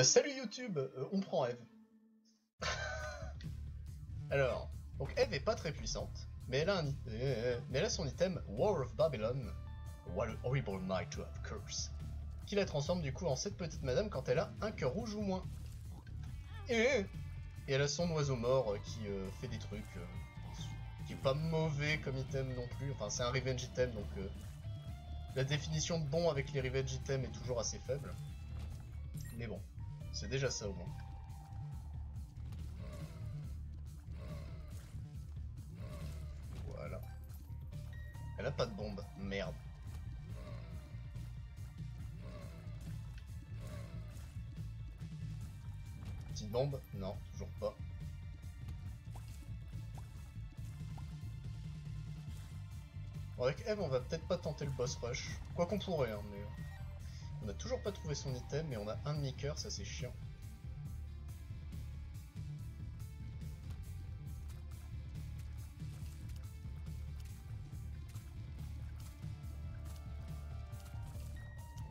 Salut YouTube, on prend Eve. Alors, donc Eve est pas très puissante, mais elle a son item Whore of Babylon, What a horrible night to have curse, qui la transforme du coup en cette petite madame quand elle a un cœur rouge ou moins. Et elle a son oiseau mort qui fait des trucs, qui est pas mauvais comme item non plus, enfin c'est un revenge item donc la définition de bon avec les revenge items est toujours assez faible. Mais bon, c'est déjà ça au moins. Voilà. Elle a pas de bombe, merde. Petite bombe? Non, toujours pas. Bon, avec Eve, on va peut-être pas tenter le boss rush. Quoi qu'on pourrait, hein, mais... On n'a toujours pas trouvé son item, mais on a un demi-cœur, ça c'est chiant.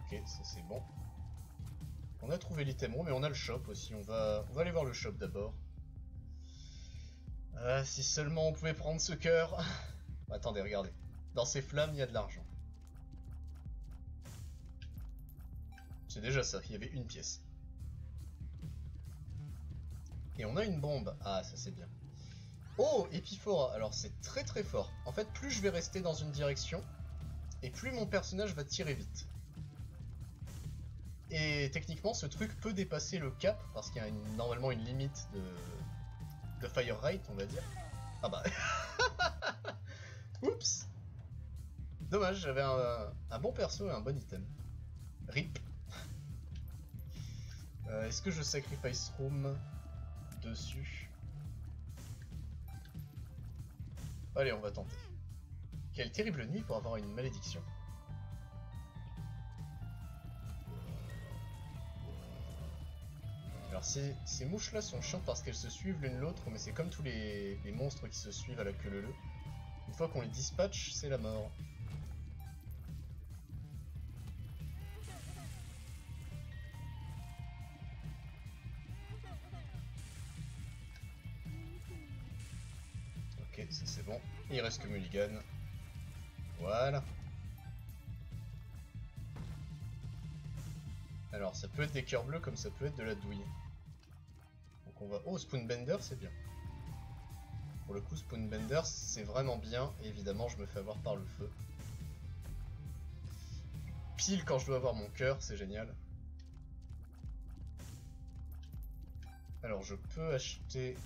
Ok, ça c'est bon. On a trouvé l'item rond, mais on a le shop aussi, on va aller voir le shop d'abord. Ah, si seulement on pouvait prendre ce cœur. Attendez, regardez. Dans ces flammes, il y a de l'argent. C'est déjà ça, il y avait une pièce. Et on a une bombe. Ah, ça c'est bien. Oh, Epiphora. Alors c'est très très fort. En fait, plus je vais rester dans une direction, et plus mon personnage va tirer vite. Et techniquement, ce truc peut dépasser le cap, parce qu'il y a normalement une limite de fire rate, on va dire. Ah bah... Oups. Dommage, j'avais un bon perso et un bon item. RIP. Est-ce que je sacrifice room dessus? Allez, on va tenter. Quelle terrible nuit pour avoir une malédiction. Alors ces mouches-là sont chiantes parce qu'elles se suivent l'une l'autre, mais c'est comme tous les monstres qui se suivent à la queue leu-leu. Une fois qu'on les dispatche, c'est la mort. Ok, ça c'est bon. Il reste que Mulligan. Voilà. Alors, ça peut être des cœurs bleus comme ça peut être de la douille. Donc on va... Oh, Spoon Bender, c'est bien. Pour le coup, Spoon Bender, c'est vraiment bien. Et évidemment, je me fais avoir par le feu. Pile quand je dois avoir mon cœur, c'est génial. Alors, je peux acheter...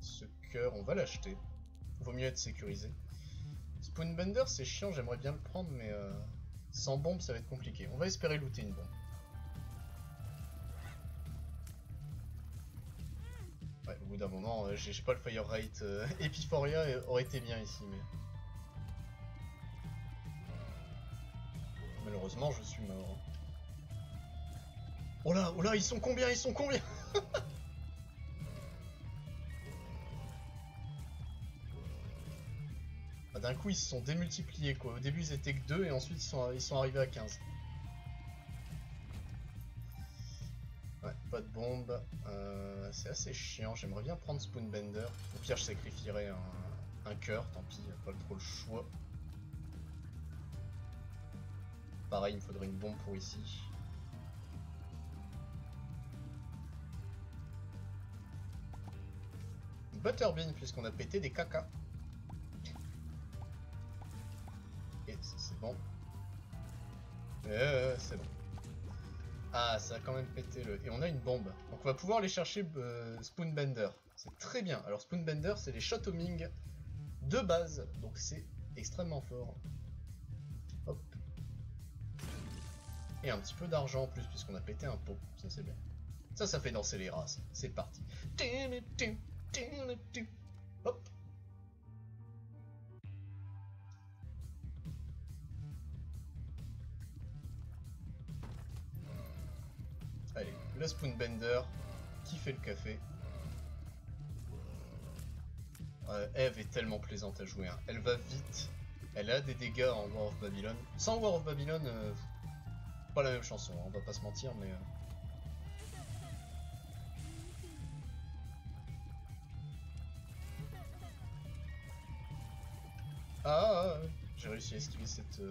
ce cœur, on va l'acheter. Vaut mieux être sécurisé. Spoon Bender, c'est chiant, j'aimerais bien le prendre, mais sans bombe, ça va être compliqué. On va espérer looter une bombe. Ouais, au bout d'un moment, j'ai pas le fire rate. Epiphoria aurait été bien ici, mais... Malheureusement, je suis mort. Oh là, ils sont combien, ils sont combien? Ah, d'un coup ils se sont démultipliés quoi, au début ils étaient que 2 et ensuite ils sont arrivés à 15. Ouais, pas de bombe, c'est assez chiant, j'aimerais bien prendre Spoon Bender. Au pire je sacrifierais un cœur, tant pis, y'a pas trop le choix. Pareil, il me faudrait une bombe pour ici. Butterbean puisqu'on a pété des cacas. Et c'est bon. C'est bon. Ah, ça a quand même pété le... Et on a une bombe. Donc on va pouvoir aller chercher Spoon Bender. C'est très bien. Alors Spoon Bender, c'est les shots homing de base. Donc c'est extrêmement fort. Hop. Et un petit peu d'argent en plus, puisqu'on a pété un pot. Ça, c'est bien. Ça, ça fait danser les races. C'est parti. Hop. Allez, le Spoon Bender qui fait le café. Eve est tellement plaisante à jouer, hein. Elle va vite, elle a des dégâts en War of Babylon. Sans War of Babylon, pas la même chanson, hein, on va pas se mentir, mais Ah, j'ai réussi à esquiver cette...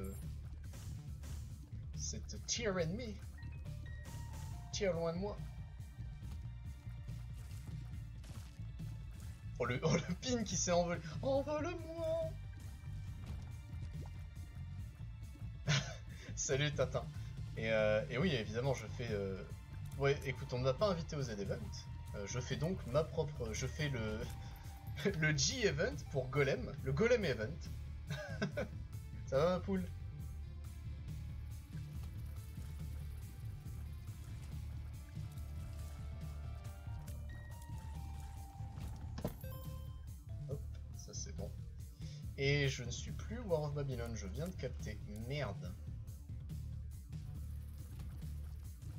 cette tire ennemie. Tire loin de moi. Oh le pin qui s'est envolé. Envole-moi. Salut Tintin. Et oui, évidemment, je fais... Ouais, écoute, on ne m'a pas invité aux Z-Event. Je fais donc ma propre... Je fais le... le G-Event pour Golem. Le Golem Event. Ça va ma poule? Hop, ça c'est bon. Et je ne suis plus Whore of Babylon, je viens de capter. Merde.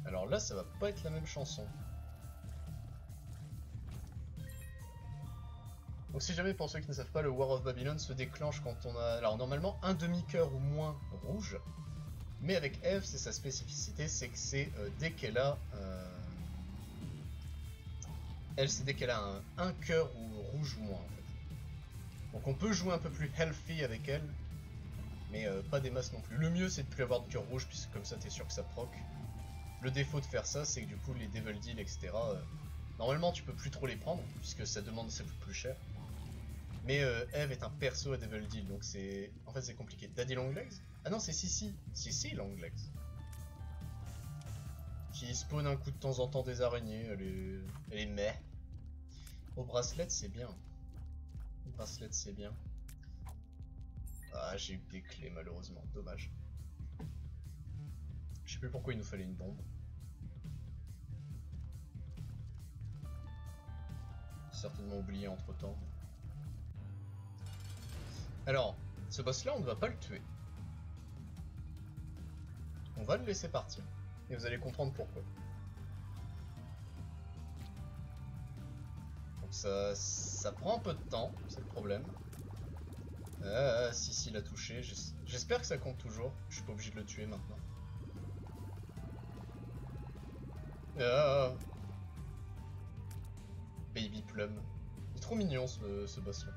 Alors là, ça va pas être la même chanson. Donc si jamais, pour ceux qui ne savent pas, le Whore of Babylon se déclenche quand on a... Alors normalement, un demi-cœur ou moins rouge. Mais avec Eve, c'est sa spécificité, c'est que c'est dès qu'elle a... Elle, c'est dès qu'elle a un cœur ou rouge ou moins, en fait. Donc on peut jouer un peu plus healthy avec elle, mais pas des masses non plus. Le mieux, c'est de plus avoir de cœur rouge, puisque comme ça, t'es sûr que ça proc. Le défaut de faire ça, c'est que du coup, les Devil Deal, etc., normalement, tu peux plus trop les prendre, puisque ça demande, ça coûte plus cher. Mais Eve est un perso à Devil Deal, donc c'est... En fait, c'est compliqué. Daddy Longlegs? Ah non, c'est Sissy. Sissy Longlegs. Qui spawn un coup de temps en temps des araignées, elle est meh. Au bracelet, c'est bien. Au bracelet, c'est bien. Ah, j'ai eu des clés, malheureusement. Dommage. Je sais plus pourquoi il nous fallait une bombe. Certainement oublié entre temps. Alors, ce boss là, on ne va pas le tuer. On va le laisser partir. Et vous allez comprendre pourquoi. Donc ça prend un peu de temps, c'est le problème. Ah, Sissy l'a touché. J'espère que ça compte toujours. Je suis pas obligé de le tuer maintenant. Baby Plum. Il est trop mignon ce boss là.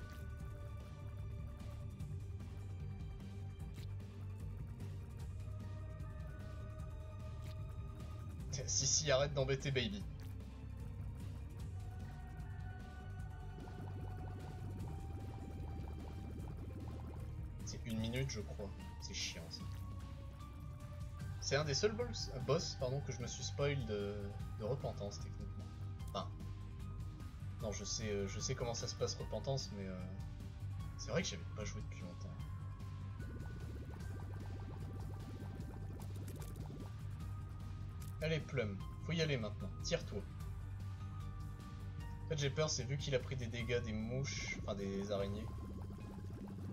Si, arrête d'embêter Baby. C'est 1 minute je crois. C'est chiant ça. C'est un des seuls boss, que je me suis spoil de Repentance, techniquement. Enfin... Non, je sais comment ça se passe, Repentance, mais... c'est vrai que j'avais pas joué depuis longtemps. Allez, Plum, faut y aller maintenant. Tire-toi. En fait, j'ai peur, c'est vu qu'il a pris des dégâts des mouches... Enfin, des araignées.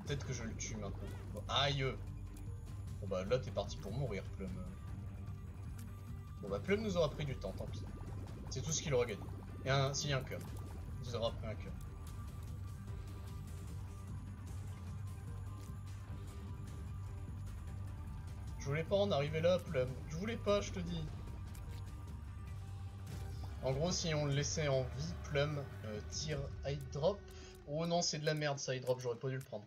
Peut-être que je le tue maintenant. Bon, aïe! Bon bah là t'es parti pour mourir Plum. Bon bah Plum nous aura pris du temps, tant pis. C'est tout ce qu'il aura gagné. Et s'il y a un cœur. Il nous aura pris un cœur. Je voulais pas en arriver là Plum. Je voulais pas, je te dis. En gros si on le laissait en vie, Plum tire high drop. Oh non c'est de la merde ça high drop, j'aurais pas dû le prendre.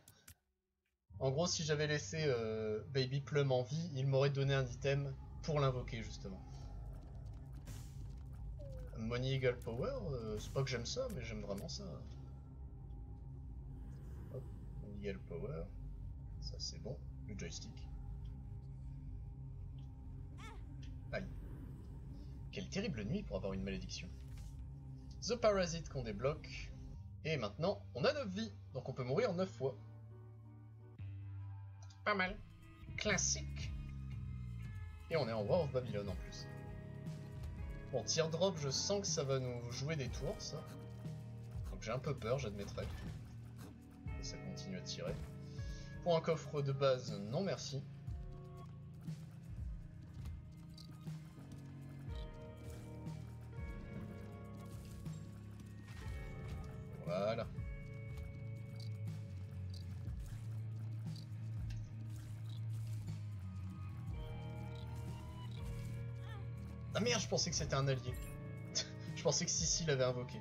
En gros, si j'avais laissé Baby Plum en vie, il m'aurait donné un item pour l'invoquer, justement. Money égale power, c'est pas que j'aime ça, mais j'aime vraiment ça. Hop, money égale power. Ça, c'est bon. Le joystick. Aïe. Quelle terrible nuit pour avoir une malédiction. The Parasite qu'on débloque. Et maintenant, on a 9 vies, donc on peut mourir 9 fois. Pas mal. Classique. Et on est en Whore of Babylon en plus. Bon, teardrop, je sens que ça va nous jouer des tours, ça. Donc j'ai un peu peur, j'admettrai. Et ça continue à tirer. Pour un coffre de base, non merci. Voilà. Ah merde, je pensais que c'était un allié. Je pensais que Sissy l'avait invoqué.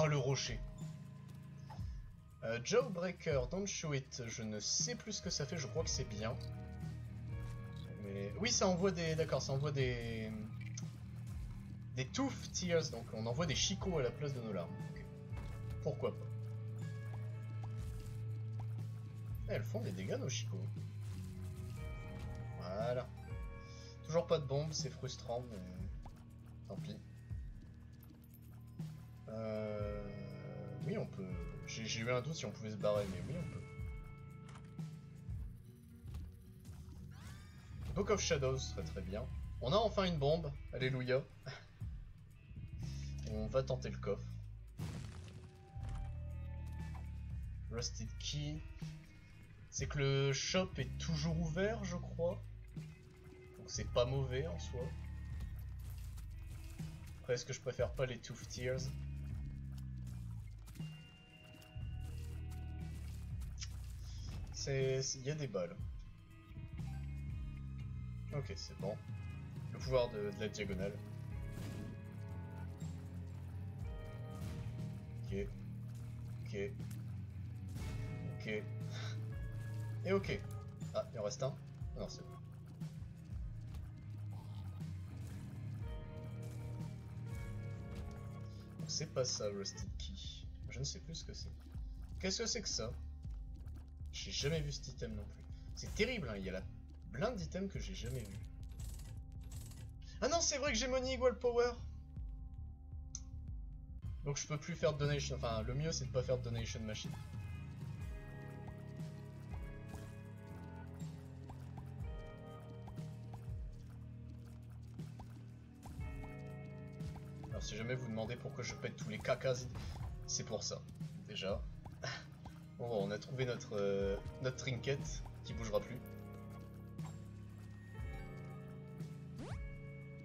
Oh, le rocher. Jawbreaker, Don't Show It. Je ne sais plus ce que ça fait, je crois que c'est bien. Mais... oui, ça envoie des... d'accord, ça envoie des... des Tooth Tears, donc on envoie des chicots à la place de nos larmes. Donc, pourquoi pas. Et elles font des dégâts, nos chicots. Voilà. Toujours pas de bombe, c'est frustrant, mais... tant pis. Oui, on peut... j'ai eu un doute si on pouvait se barrer, mais oui, on peut. Book of Shadows serait très bien. On a enfin une bombe, alléluia. On va tenter le coffre. Rusted Key. C'est que le shop est toujours ouvert, je crois. Donc c'est pas mauvais en soi. Après, est-ce que je préfère pas les Tooth Tears? Il y a des balles. Ok, c'est bon. Le pouvoir de la diagonale. Ok. Ok. Ok. Et ok. Ah, il en reste un. Ah non, c'est bon. C'est pas ça, Rusted Key. Je ne sais plus ce que c'est. Qu'est-ce que c'est que ça? J'ai jamais vu cet item non plus. C'est terrible, hein, il y a la blinde d'items que j'ai jamais vu. Ah non, c'est vrai que j'ai Money Wall Power. Donc je peux plus faire de donation. Enfin, le mieux c'est de pas faire de donation machine. Alors si jamais vous demandez pourquoi je pète tous les cacas, c'est pour ça. Déjà. Bon, on a trouvé notre trinket qui bougera plus.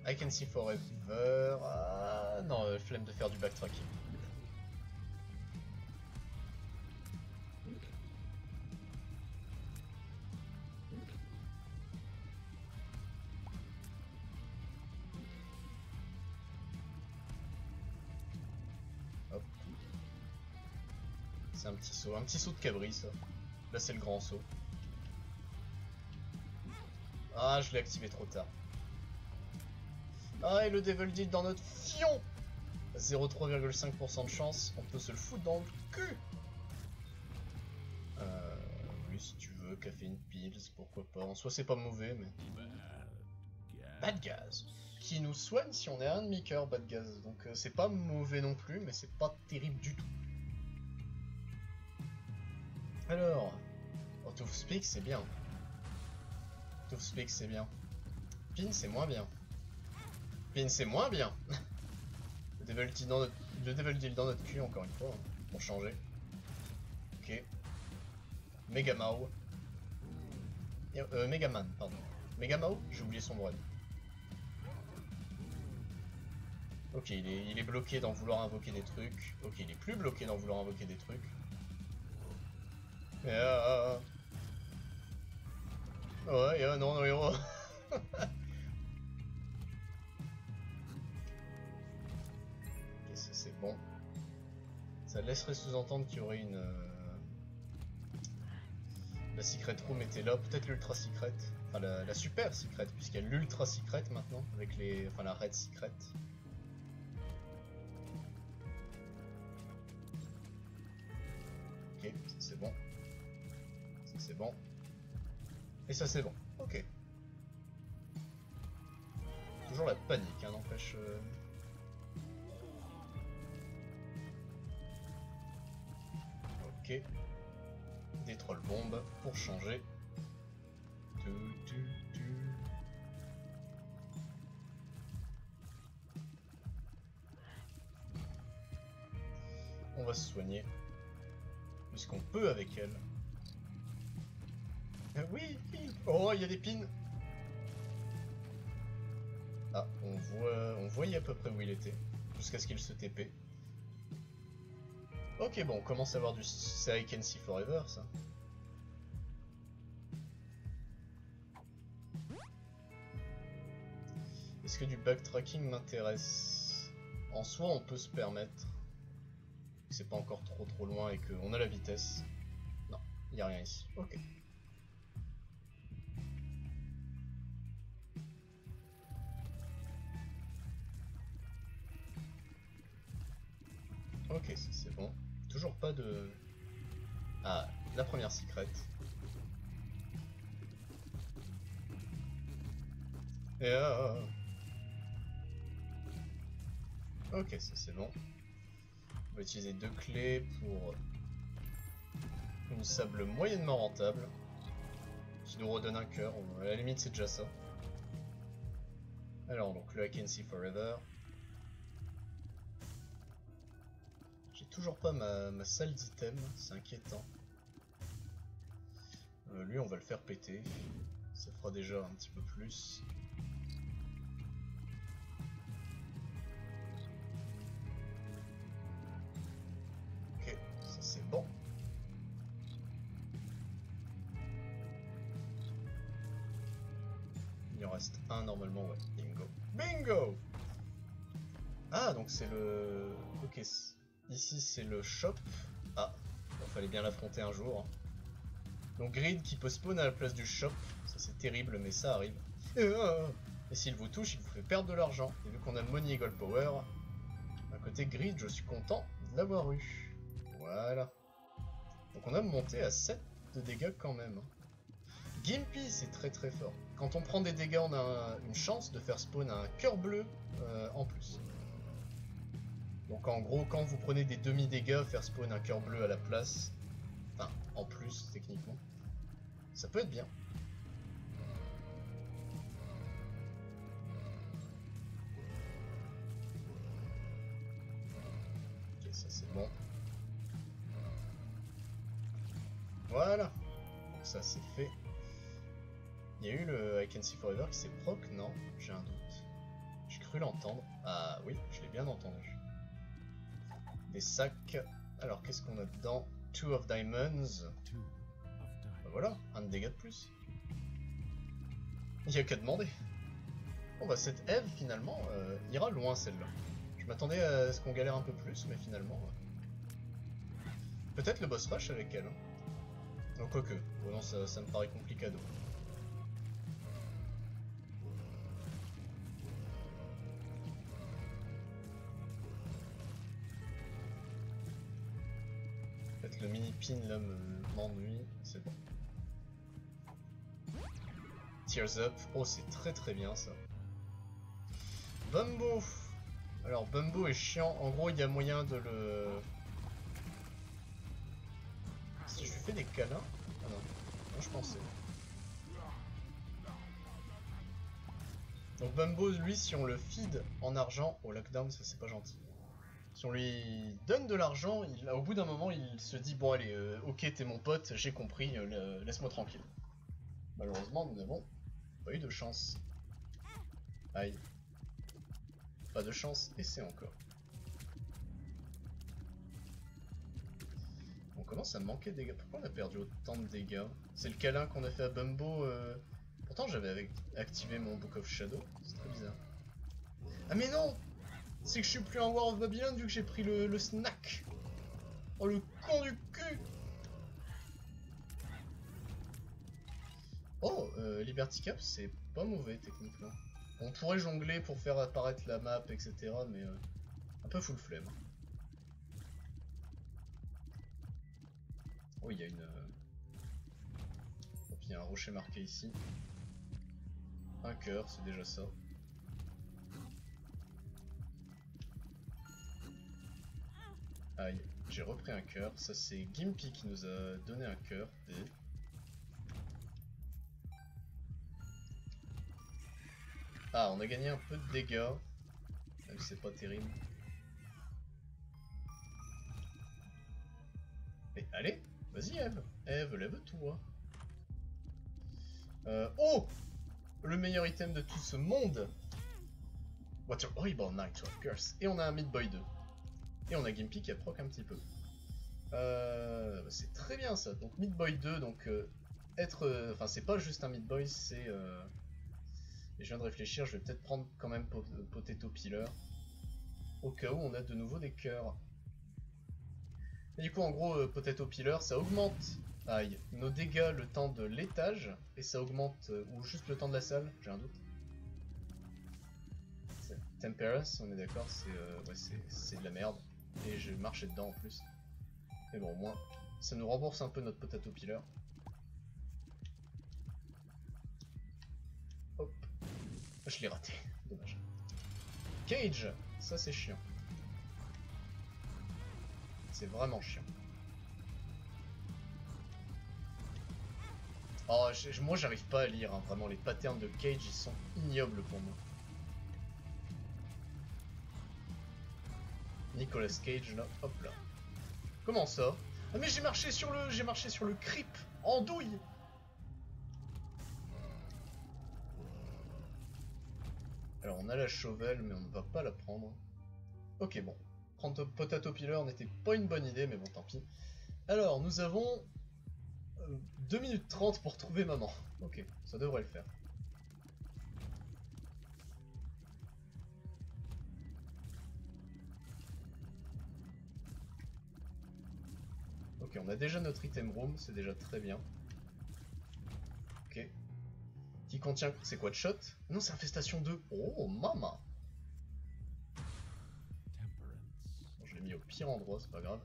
I can see forever. Ah, non, flemme de faire du backtracking. C'est un petit saut de cabri ça. Là c'est le grand saut. Ah, je l'ai activé trop tard. Ah, et le Devil Deal dans notre fion. 0,3,5% de chance, on peut se le foutre dans le cul. Oui, si tu veux, caféine pills, pourquoi pas. En soi c'est pas mauvais, mais... Bad Gaz, qui nous soigne si on est un demi-cœur, Bad Gaz. Donc c'est pas mauvais non plus, mais c'est pas terrible du tout. Alors, oh, Tout Speak c'est bien. Tout Speak c'est bien. Pin c'est moins bien. Pin c'est moins bien. Le Devil Deal dans notre cul encore une fois, hein, pour changer. Ok. Mega Maw. Mega Man, pardon. Mega Maw, j'ai oublié son brand. Ok, il est bloqué d'en vouloir invoquer des trucs. Ok, il est plus bloqué d'en vouloir invoquer des trucs. Yeah. Oh yeah, non, non, héros. Ok, ça c'est bon. Ça laisserait sous-entendre qu'il y aurait une... La secret room était là, peut-être l'ultra secret. Enfin, la super secret, puisqu'il y a l'ultra secret maintenant, avec les... enfin, la red secret. Ok, ça c'est bon. C'est bon. Et ça c'est bon. Ok. Toujours la panique, hein, n'empêche. Ok. Des trolls bombes pour changer. On va se soigner. Puisqu'on peut avec elle. Oui, oui. Oh, il y a des pins. Ah, on voyait à peu près où il était, jusqu'à ce qu'il se TP. Ok, bon, on commence à avoir du... c'est I can see forever, ça. Est-ce que du backtracking m'intéresse? En soi, on peut se permettre. que c'est pas encore trop loin et qu'on a la vitesse. Non, il n'y a rien ici. Ok. Ok, c'est bon. Toujours pas de... Ah, la première secrète. Et ok, ça c'est bon. On va utiliser deux clés pour une sable moyennement rentable qui nous redonne un cœur. À la limite, c'est déjà ça. Alors, donc le I can see forever. J'ai toujours pas ma salle d'item, c'est inquiétant. Lui, on va le faire péter. Ça fera déjà un petit peu plus. C'est bon. Il en reste un normalement, ouais. Bingo. Bingo! Ah, donc c'est le... Ok, ici c'est le shop. Ah, il fallait bien l'affronter un jour. Donc Grid qui peut spawn à la place du shop. Ça c'est terrible, mais ça arrive. Et s'il vous touche, il vous fait perdre de l'argent. Et vu qu'on a Money Wall Power, à côté Grid, je suis content de l'avoir eu. Voilà. Donc on a monté à 7 de dégâts quand même. Gimpy, c'est très fort. Quand on prend des dégâts, on a une chance de faire spawn un cœur bleu en plus. Donc en gros, quand vous prenez des demi-dégâts, faire spawn un cœur bleu à la place. Enfin, en plus, techniquement. Ça peut être bien. Ok, ça c'est bon. Voilà, donc ça c'est fait. Il y a eu le I can see forever qui s'est proc, non? J'ai un doute. J'ai cru l'entendre. Ah oui, je l'ai bien entendu. Des sacs. Alors qu'est-ce qu'on a dedans? Two of Diamonds. Ben voilà, un de dégâts de plus. Il n'y a qu'à demander. Bon bah cette Eve finalement ira loin celle-là. Je m'attendais à ce qu'on galère un peu plus, mais finalement... Peut-être le boss rush avec elle. Hein. Non, quoique. Oh non, ça me paraît complicado. Peut-être le mini-pin là m'ennuie. C'est bon. Tears up. Oh, c'est très bien ça. Bumbo. Alors, Bumbo est chiant. En gros, il y a moyen de le... Si je lui fais des câlins. Ah non, moi je pensais. Donc Bumbo, lui, si on le feed en argent au lockdown, ça c'est pas gentil. Si on lui donne de l'argent, au bout d'un moment il se dit bon allez, ok t'es mon pote, j'ai compris, laisse-moi tranquille. Malheureusement nous n'avons pas eu de chance. Aïe. Pas de chance et c'est encore. On commence à manquer de dégâts. Pourquoi on a perdu autant de dégâts? C'est le câlin qu'on a fait à Bumbo. Pourtant j'avais activé mon Book of Shadows. C'est très bizarre. Ah mais non! C'est que je suis plus un Whore of Babylon vu que j'ai pris le snack. Oh le con du cul! Oh, Liberty Cap c'est pas mauvais techniquement. On pourrait jongler pour faire apparaître la map, etc. Mais un peu full flemme. Oh, il y a une... Hop, il y a un rocher marqué ici. Un cœur, c'est déjà ça. Aïe, j'ai repris un cœur. Ça, c'est Gimpy qui nous a donné un cœur. Ah, on a gagné un peu de dégâts. Même si c'est pas terrible. Mais allez! Vas-y Eve, lève-toi. Oh! Le meilleur item de tout ce monde! What a horrible night to have curse. Et on a un Meat Boy 2. Et on a Gimpy qui a proc un petit peu. C'est très bien ça. Donc Meat Boy 2, donc être... Enfin c'est pas juste un Meat Boy, c'est... Et je viens de réfléchir, je vais peut-être prendre quand même Potato Peeler. Au cas où on a de nouveau des cœurs. Et du coup en gros Potato Peeler ça augmente nos dégâts le temps de l'étage et ça augmente ou juste le temps de la salle, j'ai un doute. Temperance, on est d'accord, c'est ouais, de la merde. Et je marchais dedans en plus. Mais bon au moins, ça nous rembourse un peu notre Potato Peeler. Hop. Je l'ai raté, dommage. Cage, ça c'est chiant. C'est vraiment chiant. Oh, moi j'arrive pas à lire, hein, vraiment les patterns de Cage ils sont ignobles pour moi. Nicolas Cage là, hop là. Comment ça? Ah mais j'ai marché sur le. J'ai marché sur le creep en douille. Alors on a la Chauvel mais on ne va pas la prendre. Ok bon. Prendre Potato Peeler n'était pas une bonne idée mais bon tant pis. Alors nous avons 2 minutes 30 pour trouver maman. Ok, ça devrait le faire. Ok, on a déjà notre item room, c'est déjà très bien. Ok. Qui contient... C'est quoi de shot? Non, c'est infestation 2. Oh, maman! Bon, je l'ai mis au pire endroit, c'est pas grave.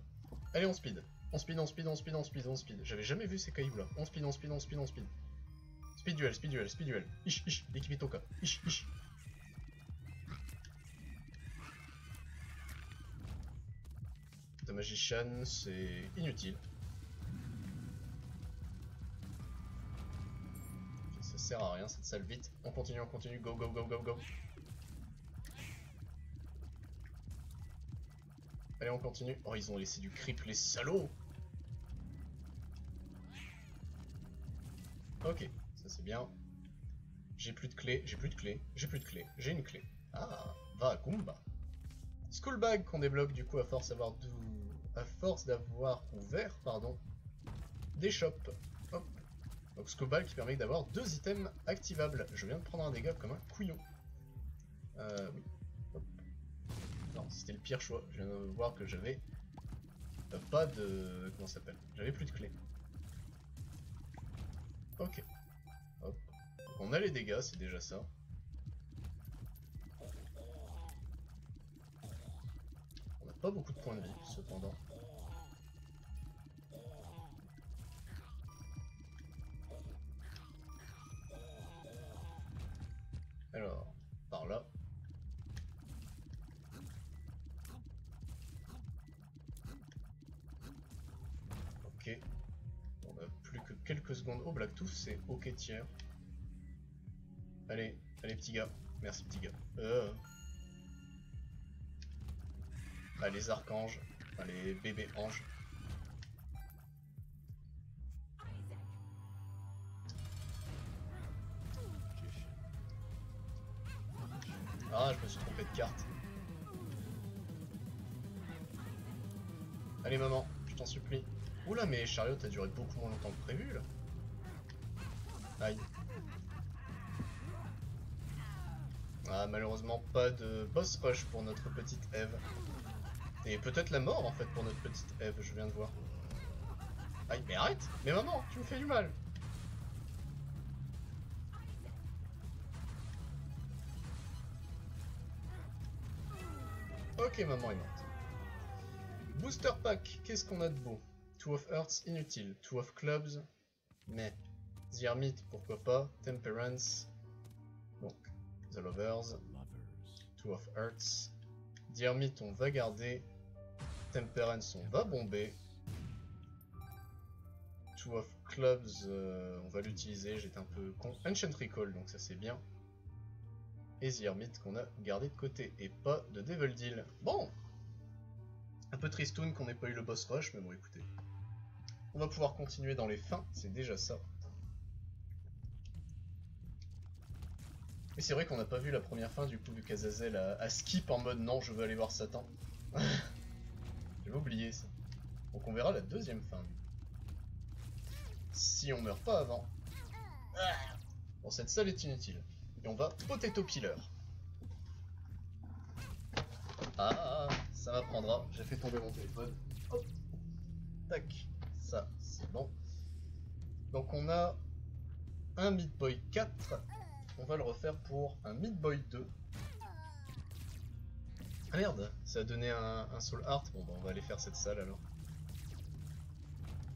Allez, on speed. On speed, on speed, on speed, on speed, on speed. J'avais jamais vu ces cailloux là. On speed, on speed, on speed, on speed. Speed duel, speed duel, speed duel. Ish, ish, Likimitoka. Ish, ish. The Magician, c'est inutile. Ça sert à rien cette salle, vite. On continue, go, go, go, go, go. Allez on continue. Oh ils ont laissé du creep les salauds. Ok, ça c'est bien. J'ai plus de clé, j'ai plus de clé, j'ai plus de clé, j'ai une clé. Ah, va à Kumba. School Bag qu'on débloque du coup à force d'avoir ouvert, pardon, des shops. Hop. Donc School Bag qui permet d'avoir 2 items activables. Je viens de prendre un dégât comme un couillon. Oui. C'était le pire choix, je viens de voir que j'avais pas de... comment ça s'appelle? J'avais plus de clé. Ok. Hop. On a les dégâts, c'est déjà ça. On n'a pas beaucoup de points de vie, cependant. Alors, par là. Ok, on a plus que quelques secondes. Oh, Black Tooth, c'est ok tiers. Allez, allez petit gars. Merci petit gars. Ah, les archanges. Allez, bébé ange. Ah, je me suis trompé de carte. Allez maman, je t'en supplie. Oula mais Chariot a duré beaucoup moins longtemps que prévu là. Aïe. Ah malheureusement pas de boss rush pour notre petite Eve. Et peut-être la mort en fait pour notre petite Eve, je viens de voir. Aïe mais arrête! Mais maman, tu me fais du mal! Ok maman est morte. Booster pack, qu'est-ce qu'on a de beau? Two of Hearts, inutile. Two of Clubs, mais. The Hermite, pourquoi pas. Temperance, donc. The Lovers. Two of Hearts. The Hermite, on va garder. Temperance, on va bomber. Two of Clubs, on va l'utiliser, j'étais un peu con. Ancient Recall, donc ça c'est bien. Et The Hermite qu'on a gardé de côté, et pas de Devil Deal. Bon! Un peu tristoun qu'on n'ait pas eu le boss rush, mais bon écoutez. On va pouvoir continuer dans les fins, c'est déjà ça. Et c'est vrai qu'on n'a pas vu la première fin du coup vu qu'Azazel a skip en mode non je veux aller voir Satan. J'avais oublié ça. Donc on verra la deuxième fin. Si on meurt pas avant. Bon cette salle est inutile. Et on va Potato Peeler. Ah ça m'apprendra, j'ai fait tomber mon téléphone. Oh. Tac, ça c'est bon. Donc on a un Meat Boy 4. On va le refaire pour un Meat Boy 2. Ah merde, ça a donné un Soul Heart. Bon bah on va aller faire cette salle alors.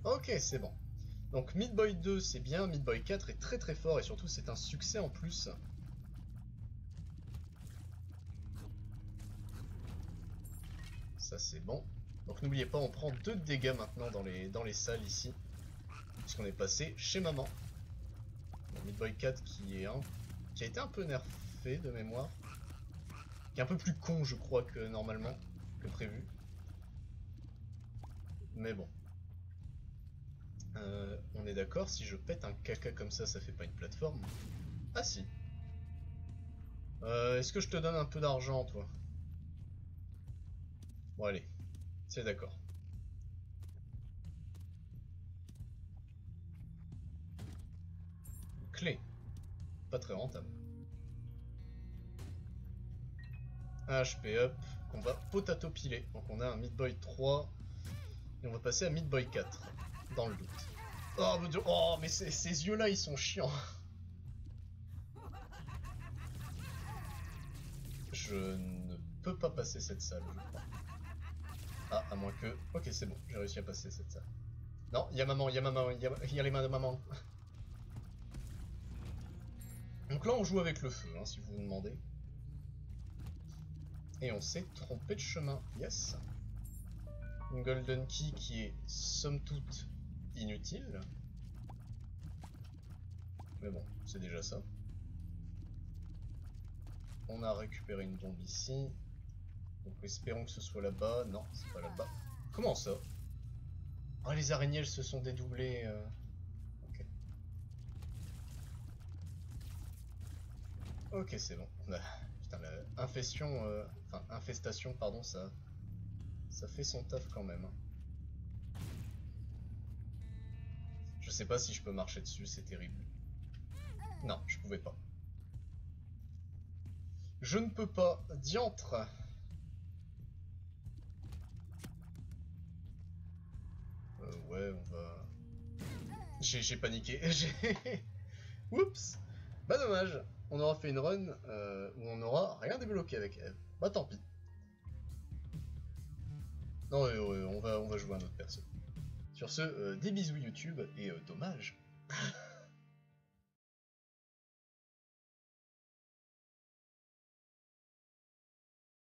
Ok, c'est bon. Donc Meat Boy 2 c'est bien, Meat Boy 4 est très très fort et surtout c'est un succès en plus. Ça c'est bon. Donc n'oubliez pas, on prend 2 de dégâts maintenant dans les salles ici. Puisqu'on est passé chez maman. Bon, Meat Boy 4 qui a été un peu nerfé de mémoire. Qui est un peu plus con je crois que normalement, que prévu. Mais bon. On est d'accord, si je pète un caca comme ça, ça fait pas une plateforme. Ah si. Est-ce que je te donne un peu d'argent toi? Bon allez, c'est d'accord. Clé. Pas très rentable. HP up, combat Potato Peeler. Donc on a un Meat Boy 3. Et on va passer à Meat Boy 4. Dans le doute. Oh mon dieu, oh mais ces yeux là ils sont chiants. Je ne peux pas passer cette salle je crois. Ah, à moins que... Ok, c'est bon, j'ai réussi à passer cette salle. Non, il y a maman, il y a maman, il y a les mains de maman. Donc là, on joue avec le feu, hein, si vous vous demandez. Et on s'est trompé de chemin, yes. Une golden key qui est, somme toute, inutile. Mais bon, c'est déjà ça. On a récupéré une bombe ici. Donc espérons que ce soit là-bas. Non, c'est pas là-bas. Comment ça? Ah, les araignées, elles se sont dédoublées. Ok. Ok, c'est bon. On a... Putain, la infestation... Enfin, infestation, pardon, ça... Ça fait son taf quand même. Je sais pas si je peux marcher dessus, c'est terrible. Non, je pouvais pas. Je ne peux pas, diantre. Ouais, on va... J'ai paniqué. Oups. Bah dommage. On aura fait une run où on n'aura rien débloqué avec Eve. Bah tant pis. Non, on va jouer un autre perso. Sur ce, des bisous YouTube et dommage.